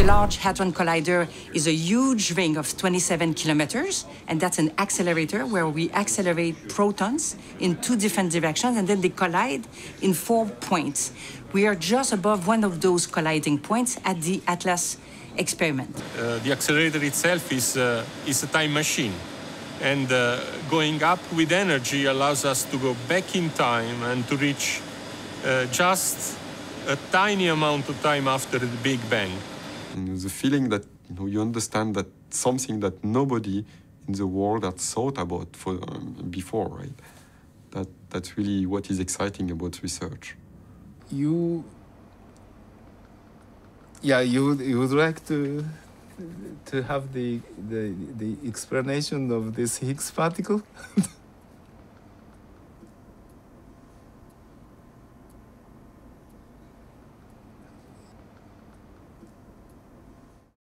The Large Hadron Collider is a huge ring of 27 kilometers, and that's an accelerator where we accelerate protons in two different directions, and then they collide in 4 points. We are just above one of those colliding points at the ATLAS experiment. The accelerator itself is a time machine, and going up with energy allows us to go back in time and to reach just a tiny amount of time after the Big Bang. The feeling that you understand that something that nobody in the world had thought about before, right? That's really what is exciting about research. You would like to have the explanation of this Higgs particle.